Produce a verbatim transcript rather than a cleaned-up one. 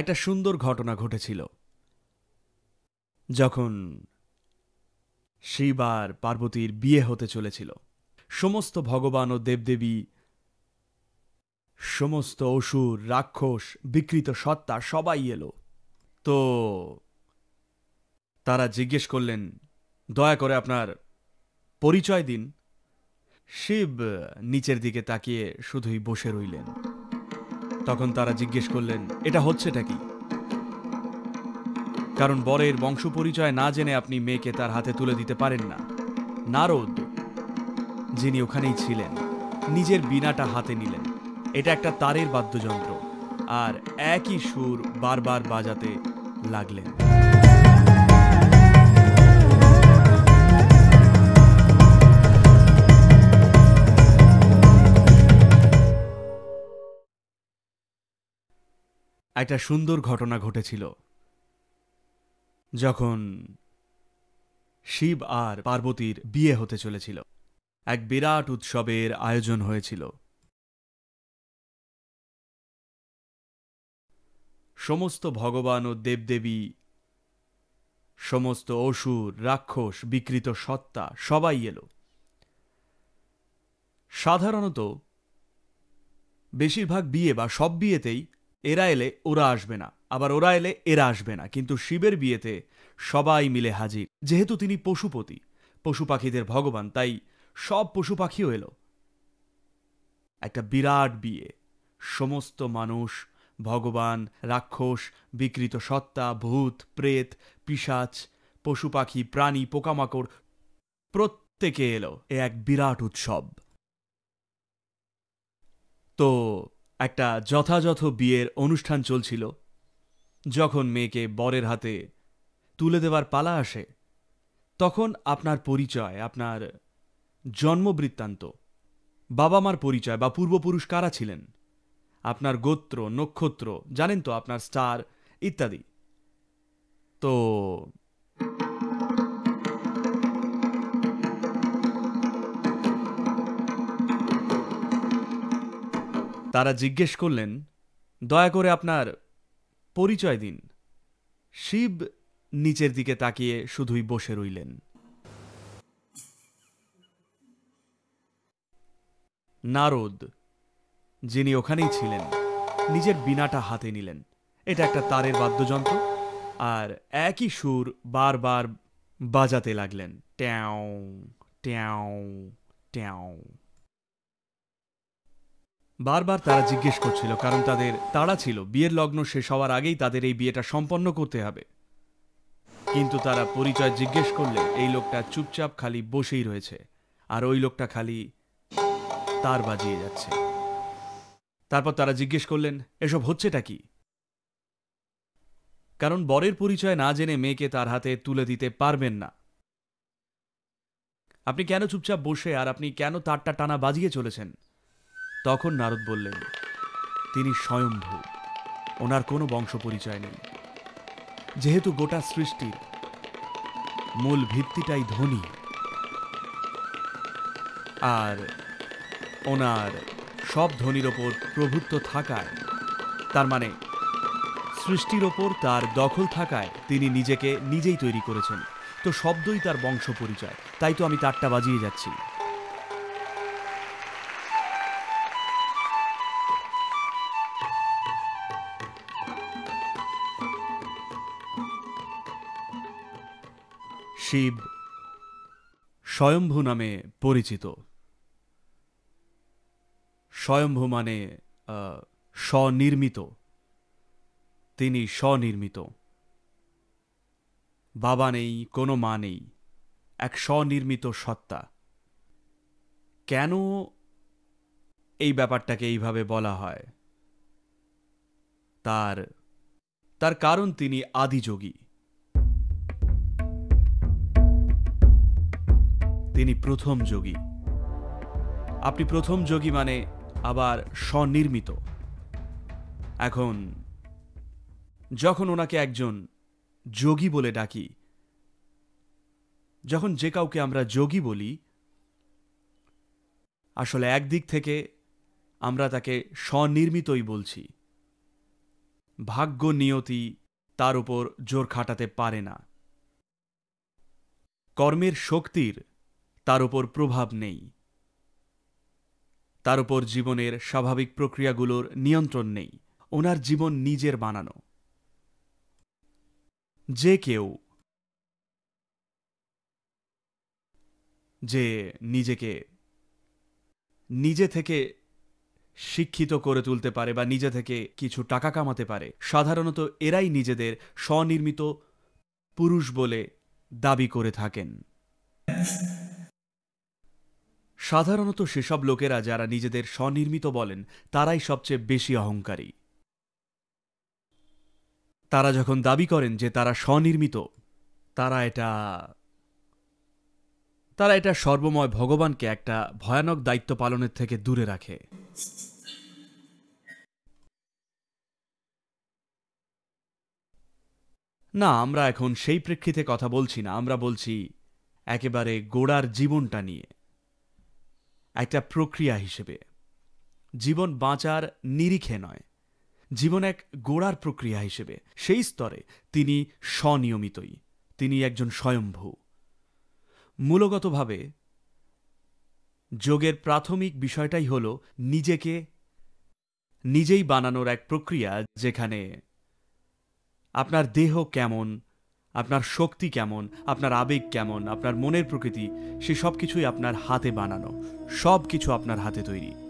একটা সুন্দর ঘটনা ঘটেছিল। যখন শিব আর পার্বতীর বিয়ে হতে চলেছিল, সমস্ত ভগবান ও দেবদেবী, সমস্ত অসুর, রাক্ষস, বিকৃত সত্তা সবাই এলো। তো তারা জিজ্ঞেস করলেন, দয়া করে আপনার পরিচয় দিন। শিব নিচের দিকে তাকিয়ে শুধুই বসে রইলেন। তখন তারা জিজ্ঞেস করলেন, এটা হচ্ছেটা কি? কারণ বরের বংশ পরিচয় না জেনে আপনি মেয়েকে তার হাতে তুলে দিতে পারেন না। নারদ, যিনি ওখানেই ছিলেন, নিজের বীণাটা হাতে নিলেন। এটা একটা তারের বাদ্যযন্ত্র, আর একই সুর বারবার বাজাতে লাগলেন। একটা সুন্দর ঘটনা ঘটেছিল। যখন শিব আর পার্বতীর বিয়ে হতে চলেছিল, এক বিরাট উৎসবের আয়োজন হয়েছিল। সমস্ত ভগবান ও দেবদেবী, সমস্ত অসুর, রাক্ষস, বিকৃত সত্তা সবাই এলো। সাধারণত বেশিরভাগ বিয়ে বা সব বিয়েতেই এরা এলে ওরা আসবে না, আবার ওরা এলে এরা আসবে না, কিন্তু শিবের বিয়েতে সবাই মিলে হাজির। যেহেতু তিনি পশুপতি, পশু পাখিদের ভগবান, তাই সব পশু পাখিও এলো। একটা বিরাট বিয়ে, সমস্ত মানুষ, ভগবান, রাক্ষস, বিকৃত সত্তা, ভূত, প্রেত, পিশাচ, পশু পাখি, প্রাণী, পোকামাকড় প্রত্যেকে এলো। এ এক বিরাট উৎসব। তো একটা যথাযথ বিয়ের অনুষ্ঠান চলছিল। যখন মেয়েকে বরের হাতে তুলে দেওয়ার পালা আসে, তখন আপনার পরিচয়, আপনার জন্মবৃত্তান্ত, বাবা মার পরিচয় বা পূর্বপুরুষ কারা ছিলেন, আপনার গোত্র, নক্ষত্র, জানেন তো, আপনার স্টার ইত্যাদি। তো তারা জিজ্ঞেস করলেন, দয়া করে আপনার পরিচয় দিন। শিব নিচের দিকে তাকিয়ে শুধুই বসে রইলেন। নারদ, যিনি ওখানেই ছিলেন, নিজের বীণাটা হাতে নিলেন। এটা একটা তারের বাদ্যযন্ত্র, আর একই সুর বারবার বাজাতে লাগলেন। ট্যাও ট্যাও ট্যাও। বারবার তারা জিজ্ঞেস করছিল, কারণ তাদের তাড়া ছিল, বিয়ের লগ্ন শেষ হওয়ার আগেই তাদের এই বিয়েটা সম্পন্ন করতে হবে। কিন্তু তারা পরিচয় জিজ্ঞেস করলে এই লোকটা চুপচাপ খালি বসেই রয়েছে, আর ওই লোকটা খালি তার বাজিয়ে যাচ্ছে। তারপর তারা জিজ্ঞেস করলেন, এসব হচ্ছেটা কি? কারণ বরের পরিচয় না জেনে মেয়েকে তার হাতে তুলে দিতে পারবেন না। আপনি কেন চুপচাপ বসে, আর আপনি কেন তারটা টানা বাজিয়ে চলেছেন? তখন নারদ বললেন, তিনি স্বয়ম্ভু, ওনার কোনো বংশ পরিচয় নেই। যেহেতু গোটা সৃষ্টির মূল ভিত্তিটাই ধ্বনি, আর ওনার সব ধ্বনির ওপর প্রভুত্ব থাকায়, তার মানে সৃষ্টির ওপর তার দখল থাকায়, তিনি নিজেকে নিজেই তৈরি করেছেন। তো শব্দই তার বংশ পরিচয়, তাই তো আমি তারটা বাজিয়ে যাচ্ছি। শিব স্বয়ম্ভু নামে পরিচিত। স্বয়ম্ভু মানে স্বনির্মিত, তিনি স্বনির্মিত। বাবা নেই, কোনো মা নেই, এক স্বনির্মিত সত্তা। কেন এই ব্যাপারটাকে এইভাবে বলা হয়? তার তার কারণ তিনি আদিযোগী, তিনি প্রথম যোগী। আপনি প্রথম যোগী মানে আবার স্বনির্মিত। এখন যখন ওনাকে একজন যোগী বলে ডাকি, যখন যে কাউকে আমরা যোগী বলি, আসলে একদিক থেকে আমরা তাকে স্বনির্মিতই বলছি। ভাগ্য নিয়তি তার উপর জোর খাটাতে পারে না। কর্মের শক্তির তার উপর প্রভাব নেই। তার উপর জীবনের স্বাভাবিক প্রক্রিয়াগুলোর নিয়ন্ত্রণ নেই। ওনার জীবন নিজের বানানো। যে কেউ যে নিজেকে নিজে থেকে শিক্ষিত করে তুলতে পারে বা নিজে থেকে কিছু টাকা কামাতে পারে, সাধারণত এরাই নিজেদের স্বনির্মিত পুরুষ বলে দাবি করে থাকেন। সাধারণত সেসব লোকেরা যারা নিজেদের স্বনির্মিত বলেন তারাই সবচেয়ে বেশি অহংকারী। তারা যখন দাবি করেন যে তারা স্বনির্মিত, তারা এটা তারা এটা সর্বময় ভগবানকে একটা ভয়ানক দায়িত্ব পালনের থেকে দূরে রাখে। না, আমরা এখন সেই প্রেক্ষিতে কথা বলছি না, আমরা বলছি একেবারে গোড়ার জীবনটা নিয়ে, একটা প্রক্রিয়া হিসেবে। জীবন বাঁচার নিরিখে নয়, জীবন এক গোড়ার প্রক্রিয়া হিসেবে। সেই স্তরে তিনি স্বনিয়মিতই, তিনি একজন স্বয়ম্ভু। মূলগতভাবে যোগের প্রাথমিক বিষয়টাই হল নিজেকে নিজেই বানানোর এক প্রক্রিয়া, যেখানে আপনার দেহ কেমন, আপনার শক্তি কেমন, আপনার আবেগ কেমন, আপনার মনের প্রকৃতি, সে সব কিছুই আপনার হাতে বানানো, সব কিছু আপনার হাতে তৈরি।